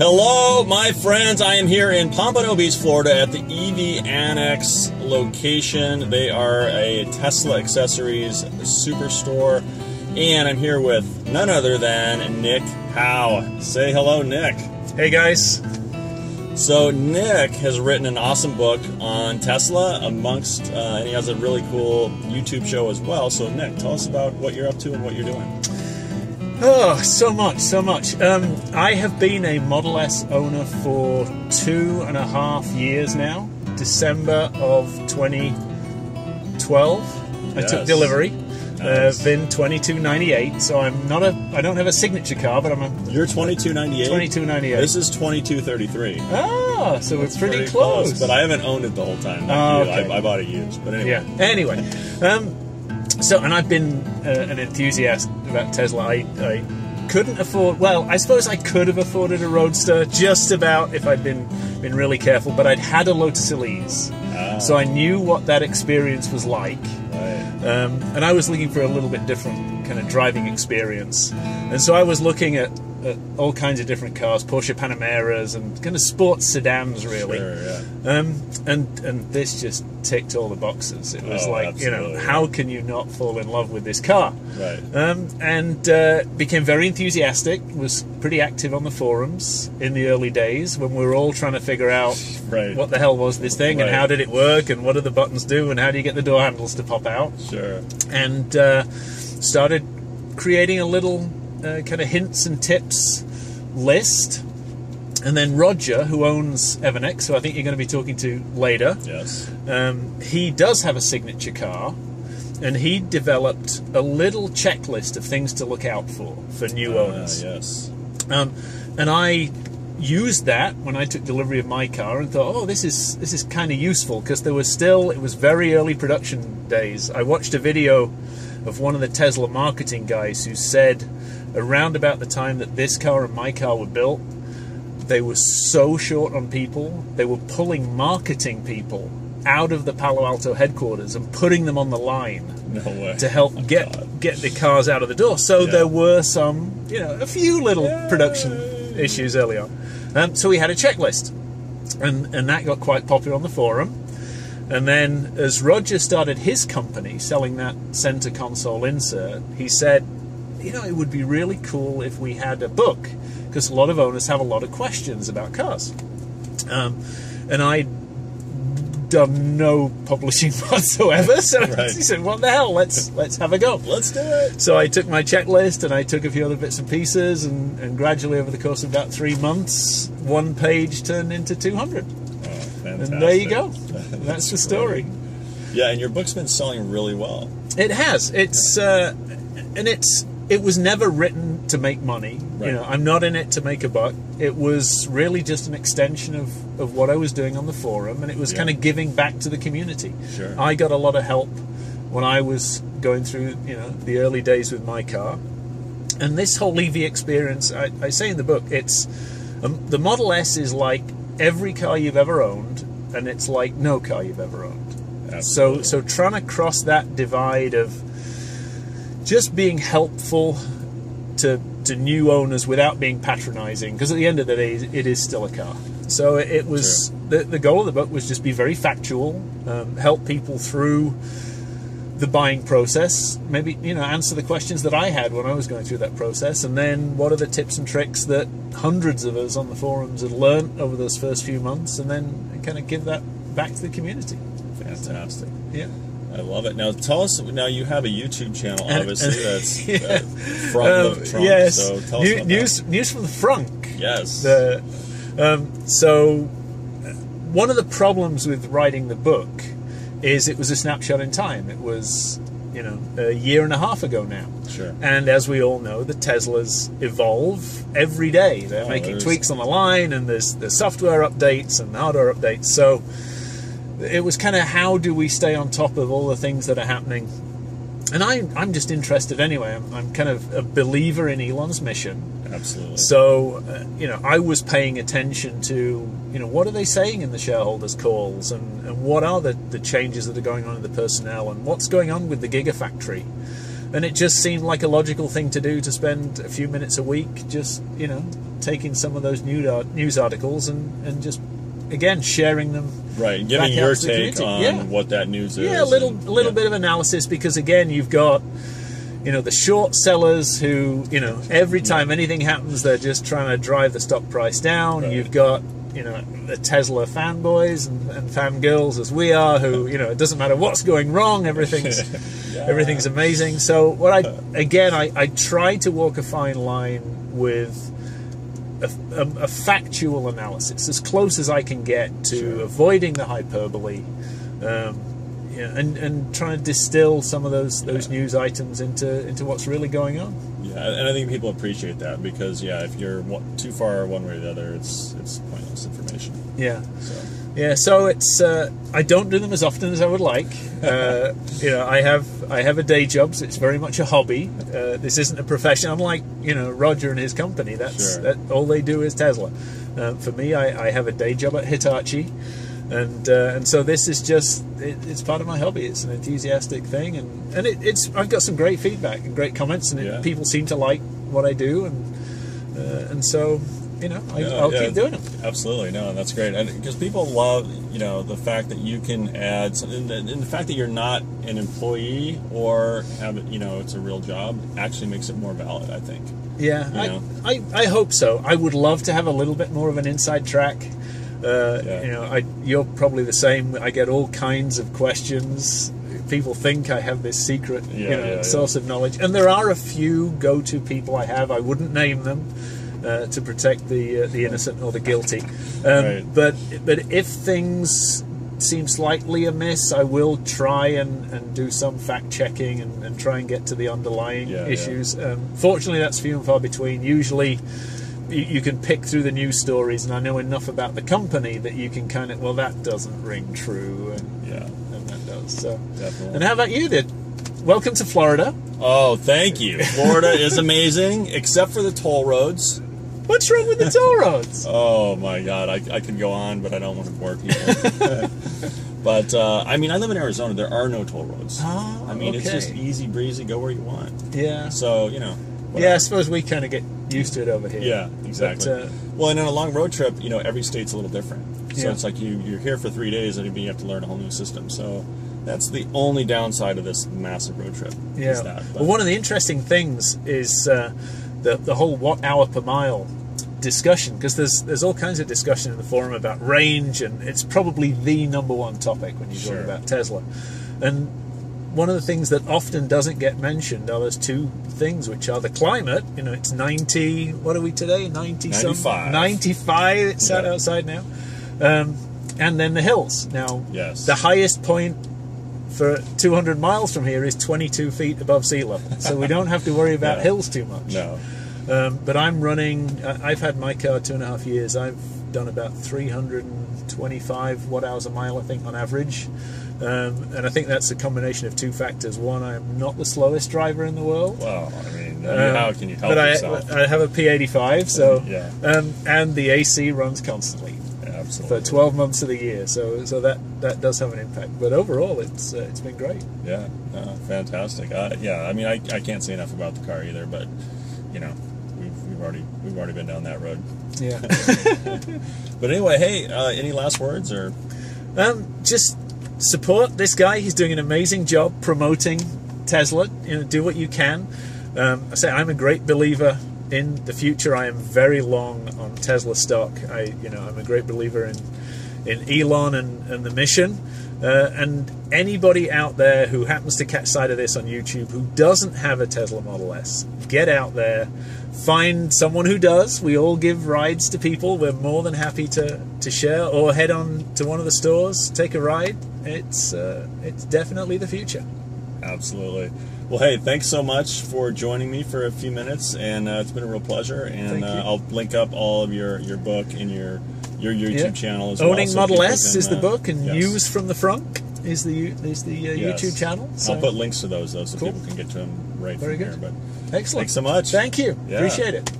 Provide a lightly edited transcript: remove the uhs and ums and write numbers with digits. Hello, my friends. I am here in Pompano Beach, Florida at the EvAnnex location. They are a Tesla accessories superstore. And I'm here with none other than Nick Howe. Say hello, Nick. Hey, guys. So Nick has written an awesome book on Tesla, amongst, and he has a really cool YouTube show as well. So Nick, tell us about what you're up to and what you're doing. Oh, so much, so much. I have been a Model S owner for 2.5 years now. December of 2012, yes. I took delivery. Nice. VIN 2298. So I'm not I don't have a signature car, but I'm a. You're 2298. 2298. This is 2233. Ah, so we're pretty close. But I haven't owned it the whole time. Like you. Okay. I bought it used, but anyway. Yeah. Anyway. So, and I've been an enthusiast about Tesla. I couldn't afford, well, I suppose I could have afforded a Roadster just about if I'd been really careful, but I'd had a Lotus Elise. So I knew what that experience was like. And I was looking for a little bit different kind of driving experience. And so I was looking at all kinds of different cars, Porsche Panameras and kind of sports sedans, really. Sure, yeah. And this just ticked all the boxes. It was like, you know, how can you not fall in love with this car? Right. And became very enthusiastic, was pretty active on the forums in the early days when we were all trying to figure out what the hell was this thing and how did it work and what do the buttons do and how do you get the door handles to pop out. Sure. And started creating a little kind of hints and tips list, and then Roger, who owns EvAnnex, who I think you're going to be talking to later, yes, he does have a signature car, and he developed a little checklist of things to look out for new owners. Yes, and I used that when I took delivery of my car and thought, oh, this is kind of useful, because there was still, it was very early production days. I watched a video of one of the Tesla marketing guys who said, around about the time that this car and my car were built, they were so short on people, they were pulling marketing people out of the Palo Alto headquarters and putting them on the line to help get the cars out of the door. So there were some, you know, a few little production issues early on. So we had a checklist, and that got quite popular on the forum. And then as Roger started his company selling that center console insert, he said, you know, it would be really cool if we had a book, because a lot of owners have a lot of questions about cars. And I'd done no publishing whatsoever, so he said, what the hell, let's have a go. Let's do it. So I took my checklist, and I took a few other bits and pieces, and gradually over the course of about 3 months, one page turned into 200. Oh, fantastic. And there you go. That's the story. Yeah, and your book's been selling really well. It has. It's and it's, it was never written to make money. Right. You know, I'm not in it to make a buck. It was really just an extension of what I was doing on the forum, and it was kind of giving back to the community. Sure. I got a lot of help when I was going through, you know, the early days with my car. And this whole EV experience, I say in the book, it's the Model S is like every car you've ever owned, and it's like no car you've ever owned. Absolutely. So trying to cross that divide of just being helpful to new owners without being patronizing, because at the end of the day, it is still a car. So it was the goal of the book was just be very factual, help people through the buying process, maybe, you know, answer the questions that I had when I was going through that process, and then what are the tips and tricks that hundreds of us on the forums had learned over those first few months, and then kind of give that back to the community. Fantastic. Yeah. I love it. Now tell us. Now you have a YouTube channel, obviously. That's from the Frunk. Yes. So tell us about news from the Frunk. Yes. So one of the problems with writing the book is it was a snapshot in time. It was, you know, a 1.5 years ago now. Sure. And as we all know, the Teslas evolve every day. They're making tweaks on the line, and there's software updates and hardware updates. So it was kind of, how do we stay on top of all the things that are happening? And I'm just interested anyway. I'm kind of a believer in Elon's mission. Absolutely. So, you know, I was paying attention to, you know, what are they saying in the shareholders' calls? And what are the changes that are going on in the personnel? And what's going on with the Gigafactory? And it just seemed like a logical thing to do, to spend a few minutes a week just, you know, taking some of those news articles and just, again, sharing them. Right, giving your take on what that news is. Yeah, a little bit of analysis, because, again, you've got, you know, the short sellers who, you know, every time anything happens, they're just trying to drive the stock price down. Right. You've got, you know, the Tesla fanboys and fangirls, as we are, who, you know, it doesn't matter what's going wrong, everything's everything's amazing. So what I try to walk a fine line with a factual analysis, as close as I can get to avoiding the hyperbole, yeah, and trying to distill some of those news items into what's really going on. Yeah, and I think people appreciate that, because if you're too far one way or the other, it's pointless information. Yeah, so it's I don't do them as often as I would like. You know, I have a day job, so it's very much a hobby. This isn't a profession. I'm like, you know, Roger and his company. That's all they do is Tesla. For me, I have a day job at Hitachi. And so this is just, it's part of my hobby. It's an enthusiastic thing, and it's I've got some great feedback and great comments, and people seem to like what I do, and so, you know, I'll keep doing it. Absolutely, no, that's great, and because people love, you know, the fact that you can add something, and the fact that you're not an employee or have, you know, it's a real job, actually makes it more valid, I think. Yeah, I hope so. I would love to have a little bit more of an inside track. You know, you're probably the same. I get all kinds of questions. People think I have this secret source of knowledge, and there are a few go-to people I have. I wouldn't name them to protect the innocent or the guilty. But if things seem slightly amiss, I will try and do some fact checking and try and get to the underlying issues. Fortunately, that's few and far between. Usually, you can pick through the news stories, and I know enough about the company that you can kind of, well, that doesn't ring true, and that does. So, definitely. And how about you, dude? Welcome to Florida. Oh, thank you. Florida is amazing, except for the toll roads. What's wrong with the toll roads? Oh my God, I could go on, but I don't want to bore people. But I mean, I live in Arizona. There are no toll roads. Oh, I mean, it's just easy breezy, go where you want. Yeah. So you know. Whatever. Yeah, I suppose we kind of get used to it over here. Yeah, exactly. But, well, and on a long road trip, you know, every state's a little different. So it's like you're here for 3 days, and you have to learn a whole new system. So that's the only downside of this massive road trip. Yeah. Is that. Well, one of the interesting things is the whole watt-hour per mile discussion, because there's all kinds of discussion in the forum about range, and it's probably the #1 topic when you talk about Tesla. And one of the things that often doesn't get mentioned are those two things, which are the climate. You know, it's 90, what are we today? 90-something? 95, it's sat outside now. And then the hills. Now, the highest point for 200 miles from here is 22 feet above sea level. So we don't have to worry about hills too much. No. But I'm running, I've had my car 2.5 years. I've done about 325 watt-hours a mile, I think, on average. And I think that's a combination of two factors. One, I am not the slowest driver in the world. Well, I mean, how can you help yourself? But I have a P85, so and the AC runs constantly, absolutely, for 12 months of the year. So that does have an impact. But overall, it's been great. Yeah, fantastic. Yeah, I mean, I can't say enough about the car either. But you know, we've already been down that road. Yeah. But anyway, hey, any last words or? Just. Support this guy. He's doing an amazing job promoting Tesla. You know, do what you can. I say I'm a great believer in the future. I am very long on Tesla stock. I'm a great believer in Elon and the mission. And anybody out there who happens to catch sight of this on YouTube who doesn't have a Tesla Model S, get out there, find someone who does. We all give rides to people. We're more than happy to share, or head on to one of the stores, take a ride. It's definitely the future. Absolutely. Well, hey, thanks so much for joining me for a few minutes, and it's been a real pleasure. And I'll link up all of your book and your YouTube channel as well. Owning Model S is the book, and News from the Frunk is the YouTube channel. So. I'll put links to those so people can get to them right from here. But excellent. Thanks so much. Thank you. Yeah. Appreciate it.